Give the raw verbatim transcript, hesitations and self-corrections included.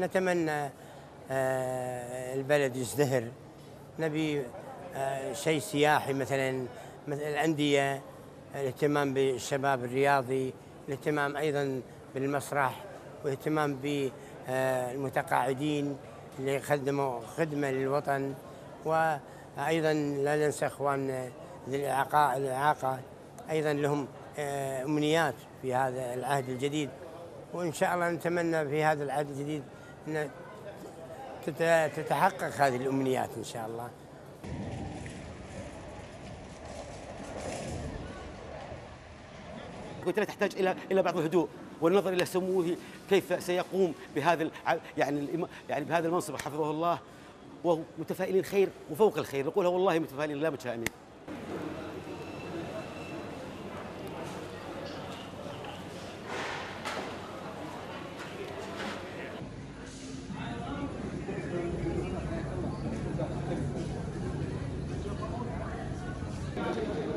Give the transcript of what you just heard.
نتمنى البلد يزدهر، نبي شيء سياحي مثلا، مثل الأندية، الاهتمام بالشباب الرياضي، الاهتمام أيضا بالمسرح، واهتمام بالمتقاعدين اللي خدموا خدمة للوطن، وأيضا لا ننسى إخواننا ذي الإعاقة أيضا لهم أمنيات في هذا العهد الجديد، وإن شاء الله نتمنى في هذا العهد الجديد أن تتحقق هذه الأمنيات إن شاء الله. قلت لها تحتاج إلى إلى بعض الهدوء والنظر إلى سموه كيف سيقوم بهذا يعني يعني بهذا المنصب حفظه الله، ومتفائلين خير وفوق الخير، نقولها والله متفائلين لا متشائمين. Thank you.